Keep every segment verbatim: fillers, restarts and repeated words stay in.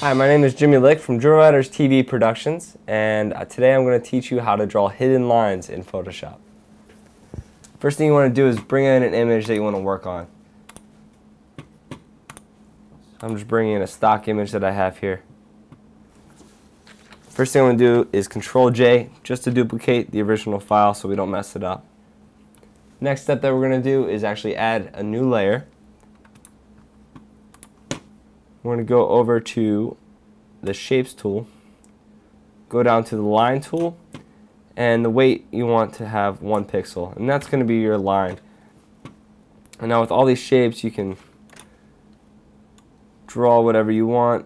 Hi, my name is Jimmy Lick from Drill Riders T V Productions, and today I'm going to teach you how to draw hidden lines in Photoshop. First thing you want to do is bring in an image that you want to work on. I'm just bringing in a stock image that I have here. First thing I'm going to do is control J just to duplicate the original file so we don't mess it up. Next step that we're going to do is actually add a new layer. We're going to go over to the Shapes tool, go down to the Line tool, and the weight you want to have one pixel, and that's going to be your line. And now with all these shapes you can draw whatever you want,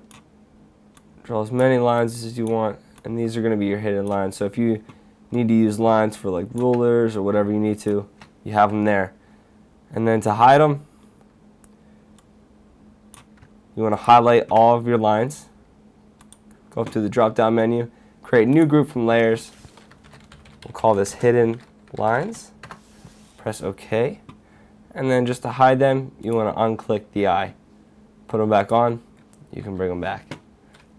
draw as many lines as you want, and these are going to be your hidden lines. So if you need to use lines for like rulers or whatever you need to, you have them there. And then to hide them, you want to highlight all of your lines, go up to the drop down menu, create a new group from layers, we'll call this hidden lines, press OK, and then just to hide them you want to unclick the eye, put them back on, you can bring them back.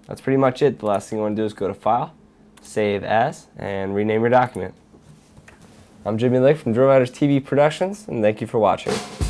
That's pretty much it. The last thing you want to do is go to File, Save As, and rename your document. I'm Jimmy Lick from Drill Riders T V Productions, and thank you for watching.